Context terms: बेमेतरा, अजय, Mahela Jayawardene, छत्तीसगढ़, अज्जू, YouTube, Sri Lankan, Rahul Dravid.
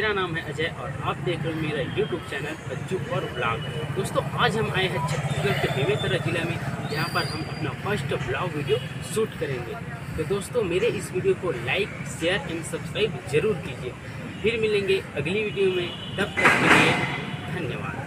मेरा नाम है अजय और आप देख रहे हो मेरा YouTube चैनल अज्जू और ब्लॉग। दोस्तों आज हम आए हैं छत्तीसगढ़ के बेमेतरा ज़िला में, जहां पर हम अपना फर्स्ट ब्लॉग वीडियो शूट करेंगे। तो दोस्तों मेरे इस वीडियो को लाइक, शेयर एंड सब्सक्राइब ज़रूर कीजिए। फिर मिलेंगे अगली वीडियो में, तब तक के लिए धन्यवाद।